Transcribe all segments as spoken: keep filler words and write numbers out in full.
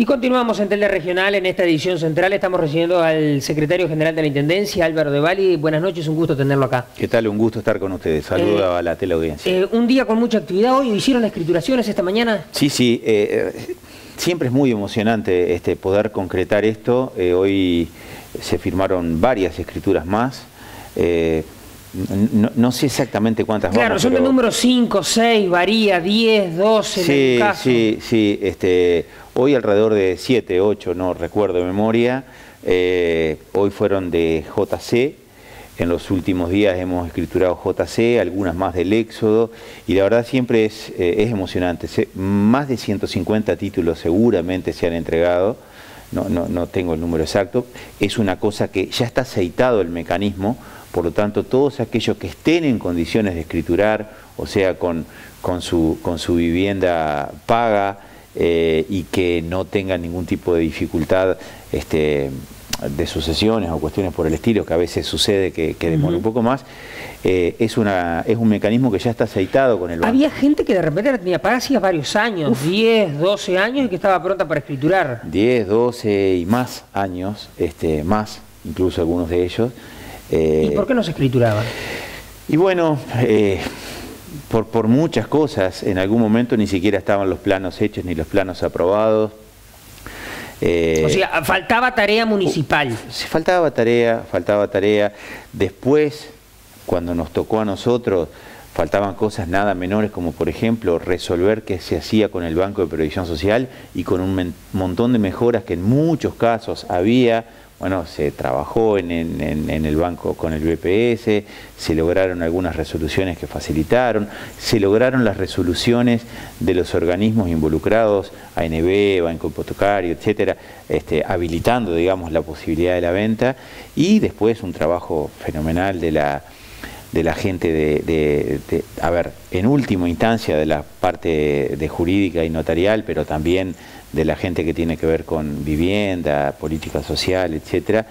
Y continuamos en Tele Regional, en esta edición central. Estamos recibiendo al secretario general de la Intendencia, Álvaro Debali. Buenas noches, un gusto tenerlo acá. ¿Qué tal? Un gusto estar con ustedes. Saludos eh, a la teleaudiencia. Eh, un día con mucha actividad hoy. ¿Hicieron las escrituraciones esta mañana? Sí, sí. Eh, siempre es muy emocionante este, poder concretar esto. Eh, hoy se firmaron varias escrituras más. Eh, No, no sé exactamente cuántas claro, vamos. Claro, son de número cinco, seis, varía, diez, doce sí, en el caso. Sí, sí, este, hoy alrededor de siete, ocho, no recuerdo de memoria. Eh, hoy fueron de J C, en los últimos días hemos escriturado J C, algunas más del Éxodo, y la verdad siempre es, eh, es emocionante. Se, más de ciento cincuenta títulos seguramente se han entregado, no, no, no tengo el número exacto. Es una cosa que ya está aceitado el mecanismo. Por lo tanto, todos aquellos que estén en condiciones de escriturar, o sea, con, con, su, con su vivienda paga eh, y que no tengan ningún tipo de dificultad este, de sucesiones o cuestiones por el estilo, que a veces sucede que, que demora uh-huh. un poco más, eh, es, una, es un mecanismo que ya está aceitado con el banco. Había gente que de repente la tenía paga hacía varios años, Uf. diez, doce años, y que estaba pronta para escriturar. diez, doce y más años, este, más incluso algunos de ellos. Eh, ¿Y por qué no se escrituraban? Y bueno, eh, por, por muchas cosas. En algún momento ni siquiera estaban los planos hechos ni los planos aprobados. Eh, o sea, faltaba tarea municipal. Faltaba tarea, faltaba tarea. Después, cuando nos tocó a nosotros, faltaban cosas nada menores, como por ejemplo resolver qué se hacía con el Banco de Previsión Social y con un montón de mejoras que en muchos casos había. Bueno, se trabajó en, en, en el banco con el B P S, se lograron algunas resoluciones que facilitaron, se lograron las resoluciones de los organismos involucrados, A N B, Banco Hipotecario, etcétera, este, habilitando, digamos, la posibilidad de la venta, y después un trabajo fenomenal de la, de la gente de, de, de, a ver, en última instancia de la parte de jurídica y notarial, pero también de la gente que tiene que ver con vivienda, política social, etcétera,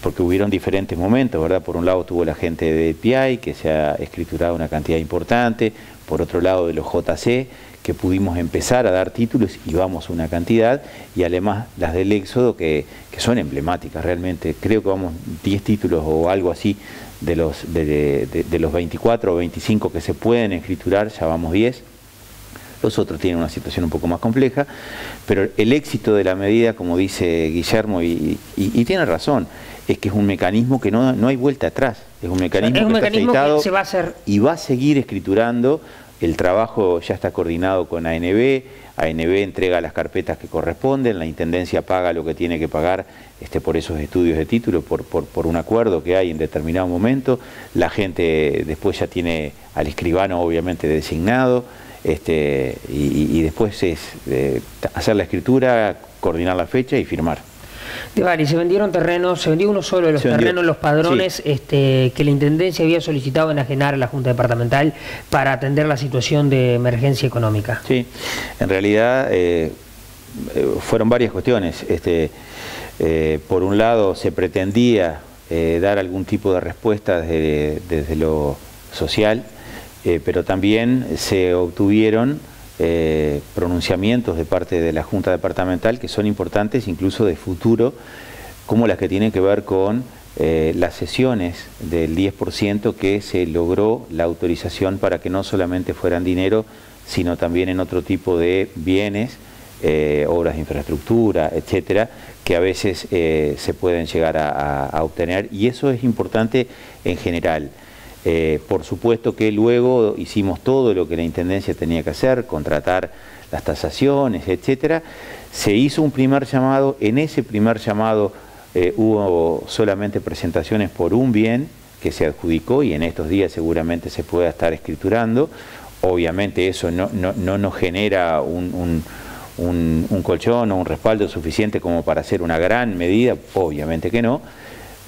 porque hubieron diferentes momentos, ¿verdad? Por un lado tuvo la gente de D P I, que se ha escriturado una cantidad importante, por otro lado de los J C, que pudimos empezar a dar títulos y vamos una cantidad, y además las del Éxodo, que, que son emblemáticas realmente. Creo que vamos diez títulos o algo así, de los, de, de, de los veinticuatro o veinticinco que se pueden escriturar, ya vamos diez. Los otros tienen una situación un poco más compleja, pero el éxito de la medida, como dice Guillermo, y, y, y tiene razón, es que es un mecanismo que no, no hay vuelta atrás, es un mecanismo, es un que, mecanismo está aceitado que se va a hacer y va a seguir escriturando. El trabajo ya está coordinado con A N B, A N B entrega las carpetas que corresponden, la Intendencia paga lo que tiene que pagar este, por esos estudios de título, por, por, por un acuerdo que hay en determinado momento, la gente después ya tiene al escribano obviamente designado, Este, y, y después es eh, hacer la escritura, coordinar la fecha y firmar. Debali, se vendieron terrenos, se vendió uno solo de los terrenos, los padrones sí. este, que la Intendencia había solicitado enajenar a la Junta Departamental para atender la situación de emergencia económica. Sí, en realidad eh, fueron varias cuestiones. Este, eh, por un lado se pretendía eh, dar algún tipo de respuesta desde, desde lo social, Eh, pero también se obtuvieron eh, pronunciamientos de parte de la Junta Departamental que son importantes incluso de futuro, como las que tienen que ver con eh, las cesiones del diez por ciento que se logró la autorización para que no solamente fueran dinero, sino también en otro tipo de bienes, eh, obras de infraestructura, etcétera, que a veces eh, se pueden llegar a, a, a obtener, y eso es importante en general. Eh, por supuesto que luego hicimos todo lo que la Intendencia tenía que hacer, contratar las tasaciones, etcétera. Se hizo un primer llamado, en ese primer llamado eh, hubo solamente presentaciones por un bien que se adjudicó y en estos días seguramente se pueda estar escriturando. Obviamente eso no, no, no nos genera un, un, un, un colchón o un respaldo suficiente como para hacer una gran medida, obviamente que no.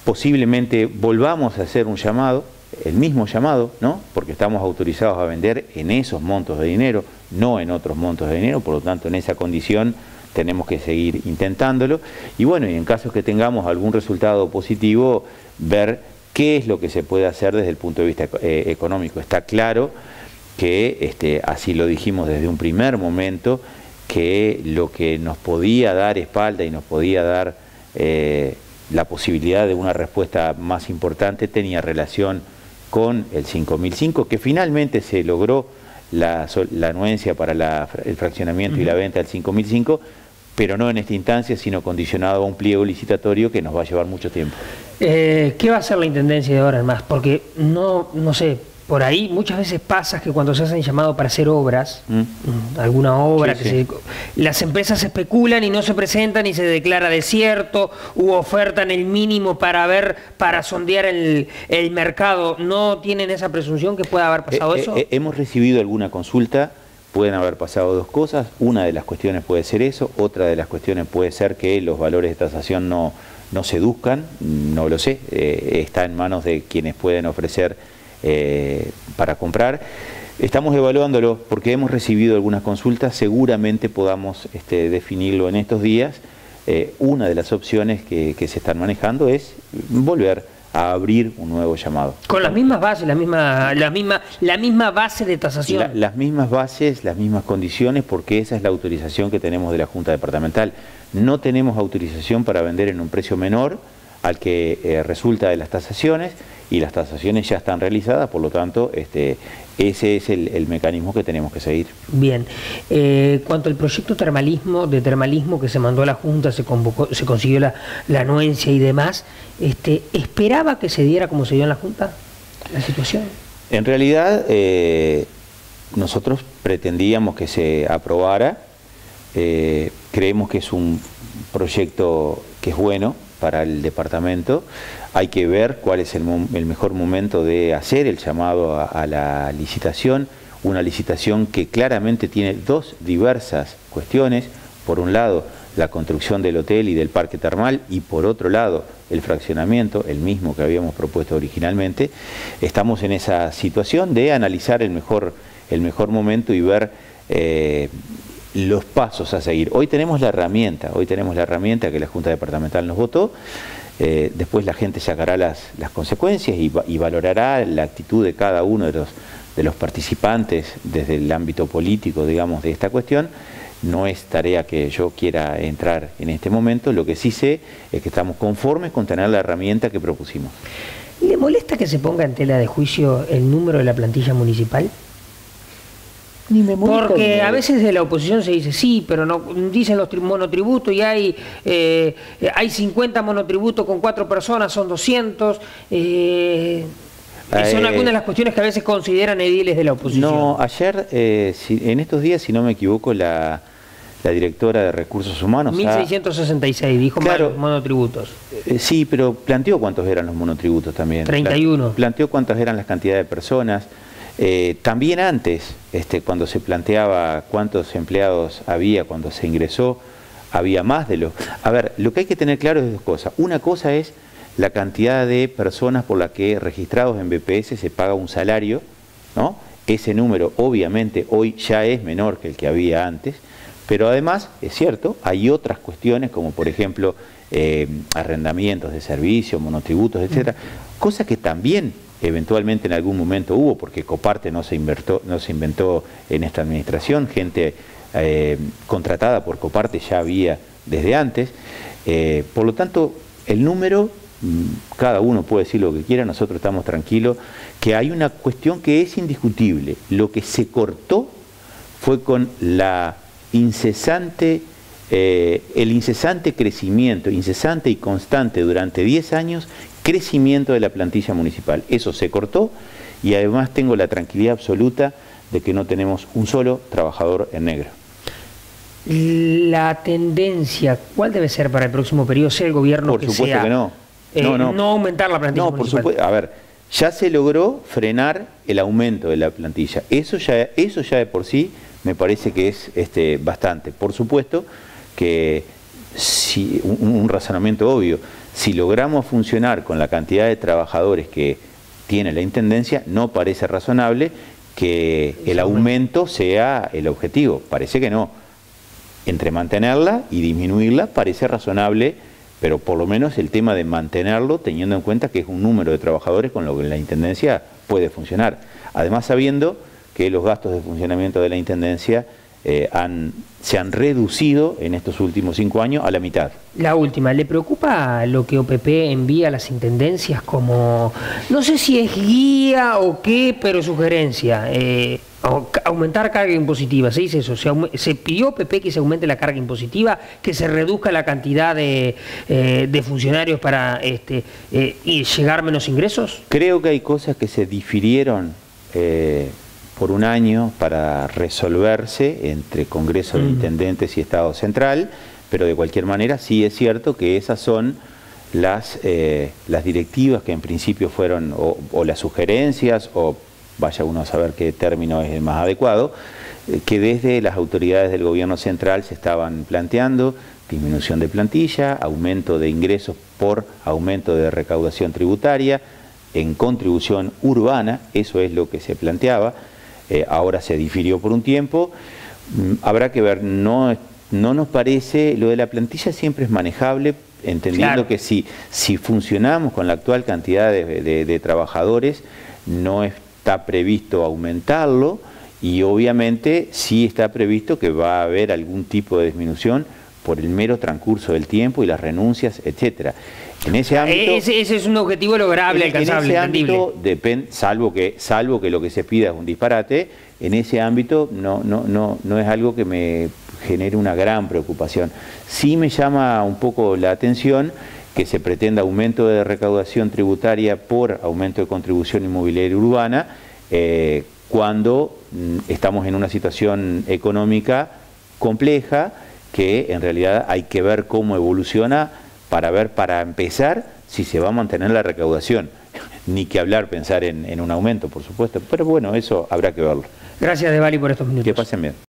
Posiblemente volvamos a hacer un llamado, el mismo llamado, ¿no? Porque estamos autorizados a vender en esos montos de dinero, no en otros montos de dinero, por lo tanto en esa condición tenemos que seguir intentándolo, y bueno, y en caso que tengamos algún resultado positivo, ver qué es lo que se puede hacer desde el punto de vista eh, económico. Está claro que, este, así lo dijimos desde un primer momento, que lo que nos podía dar espalda y nos podía dar eh, la posibilidad de una respuesta más importante tenía relación con el cinco mil cinco, que finalmente se logró la, la anuencia para la, el fraccionamiento y la venta del cinco mil cinco, pero no en esta instancia, sino condicionado a un pliego licitatorio que nos va a llevar mucho tiempo. Eh, ¿Qué va a hacer la Intendencia de ahora en más? Porque no, no sé, por ahí muchas veces pasa que cuando se hacen llamado para hacer obras, ¿Mm? alguna obra, sí, que sí. Se, las empresas especulan y no se presentan y se declara desierto, u ofertan el mínimo para ver, para sondear el, el mercado. ¿No tienen esa presunción que pueda haber pasado eh, eso? Eh, hemos recibido alguna consulta. Pueden haber pasado dos cosas, una de las cuestiones puede ser eso, otra de las cuestiones puede ser que los valores de tasación no, no seduzcan, no lo sé, eh, está en manos de quienes pueden ofrecer eh, para comprar. Estamos evaluándolo porque hemos recibido algunas consultas, seguramente podamos este, definirlo en estos días. Eh, una de las opciones que, que se están manejando es volver a abrir un nuevo llamado. Con las mismas bases, la misma, la misma, la misma base de tasación. La, las mismas bases, las mismas condiciones, porque esa es la autorización que tenemos de la Junta Departamental. No tenemos autorización para vender en un precio menor al que eh, resulta de las tasaciones, y las tasaciones ya están realizadas, por lo tanto, este, ese es el, el mecanismo que tenemos que seguir. Bien. Eh, cuanto al proyecto termalismo, de termalismo que se mandó a la Junta, se convocó, se consiguió la, la anuencia y demás, este, ¿esperaba que se diera como se dio en la Junta la situación? En realidad, eh, nosotros pretendíamos que se aprobara, eh, creemos que es un proyecto que es bueno para el departamento. Hay que ver cuál es el, el mejor momento de hacer el llamado a, a la licitación, una licitación que claramente tiene dos diversas cuestiones, por un lado la construcción del hotel y del parque termal, y por otro lado el fraccionamiento, el mismo que habíamos propuesto originalmente. Estamos en esa situación de analizar el mejor, el mejor momento y ver eh, los pasos a seguir. Hoy tenemos la herramienta, hoy tenemos la herramienta que la Junta Departamental nos votó, eh, después la gente sacará las, las consecuencias y, y valorará la actitud de cada uno de los, de los participantes desde el ámbito político, digamos, de esta cuestión. No es tarea que yo quiera entrar en este momento, lo que sí sé es que estamos conformes con tener la herramienta que propusimos. ¿Le molesta que se ponga en tela de juicio el número de la plantilla municipal? Ni me Porque a veces de la oposición se dice sí, pero no dicen los monotributos y hay eh, hay cincuenta monotributos con cuatro personas, son doscientos. Eh, y son eh, algunas de las cuestiones que a veces consideran ediles de la oposición. No, ayer, eh, si, en estos días, si no me equivoco, la, la directora de Recursos Humanos... mil seiscientos sesenta y seis, ha... dijo, claro, monotributos. Eh, sí, pero planteó cuántos eran los monotributos también. treinta y uno. Planteó cuántas eran las cantidades de personas. Eh, también antes, este, cuando se planteaba cuántos empleados había cuando se ingresó, había más de los... A ver, lo que hay que tener claro es dos cosas. Una cosa es la cantidad de personas por las que registrados en B P S se paga un salario, ¿no? Ese número obviamente hoy ya es menor que el que había antes, pero además, es cierto, hay otras cuestiones como por ejemplo eh, arrendamientos de servicios, monotributos, etcétera, cosas que también eventualmente en algún momento hubo, porque Coparte no se inventó, no se inventó en esta administración, gente eh, contratada por Coparte ya había desde antes. Eh, por lo tanto, el número, cada uno puede decir lo que quiera, nosotros estamos tranquilos, que hay una cuestión que es indiscutible. Lo que se cortó fue con la incesante, eh, el incesante crecimiento, incesante y constante durante diez años, crecimiento de la plantilla municipal. Eso se cortó y además tengo la tranquilidad absoluta de que no tenemos un solo trabajador en negro. La tendencia, ¿cuál debe ser para el próximo periodo? ¿Sea el gobierno por que supuesto sea, que no. Eh, no, no. No aumentar la plantilla no, municipal? No, por supuesto. A ver, ya se logró frenar el aumento de la plantilla. Eso ya, eso ya de por sí me parece que es este, bastante. Por supuesto que si, un, un razonamiento obvio. Si logramos funcionar con la cantidad de trabajadores que tiene la Intendencia, no parece razonable que el aumento sea el objetivo. Parece que no. Entre mantenerla y disminuirla parece razonable, pero por lo menos el tema de mantenerlo, teniendo en cuenta que es un número de trabajadores con lo que la Intendencia puede funcionar. Además, sabiendo que los gastos de funcionamiento de la Intendencia eh, han, se han reducido en estos últimos cinco años a la mitad. La última, ¿le preocupa lo que O P P envía a las intendencias como, no sé si es guía o qué, pero sugerencia? Eh, aumentar carga impositiva, se dice eso, se, se pidió O P P que se aumente la carga impositiva, que se reduzca la cantidad de, eh, de funcionarios para este, eh, y llegar menos ingresos. Creo que hay cosas que se difirieron eh, por un año para resolverse entre Congreso de mm. Intendentes y Estado Central, pero de cualquier manera sí es cierto que esas son las, eh, las directivas que en principio fueron, o, o las sugerencias, o vaya uno a saber qué término es el más adecuado, que desde las autoridades del gobierno central se estaban planteando: disminución de plantilla, aumento de ingresos por aumento de recaudación tributaria, en contribución urbana, eso es lo que se planteaba. Eh, ahora se difirió por un tiempo, habrá que ver, no, no nos parece, lo de la plantilla siempre es manejable, entendiendo claro. que si, si funcionamos con la actual cantidad de, de, de trabajadores, no es está previsto aumentarlo, y obviamente sí está previsto que va a haber algún tipo de disminución por el mero transcurso del tiempo y las renuncias, etcétera. En ese ámbito, ese, ese es un objetivo lograble, en, alcanzable, en ese ámbito, depend, salvo que salvo que lo que se pida es un disparate, en ese ámbito no no no no es algo que me genere una gran preocupación. Sí me llama un poco la atención que se pretenda aumento de recaudación tributaria por aumento de contribución inmobiliaria urbana, eh, cuando mm, estamos en una situación económica compleja, que en realidad hay que ver cómo evoluciona para ver, para empezar, si se va a mantener la recaudación. Ni que hablar, pensar en, en un aumento, por supuesto, pero bueno, eso habrá que verlo. Gracias, Debali, por estos minutos. Que pasen bien.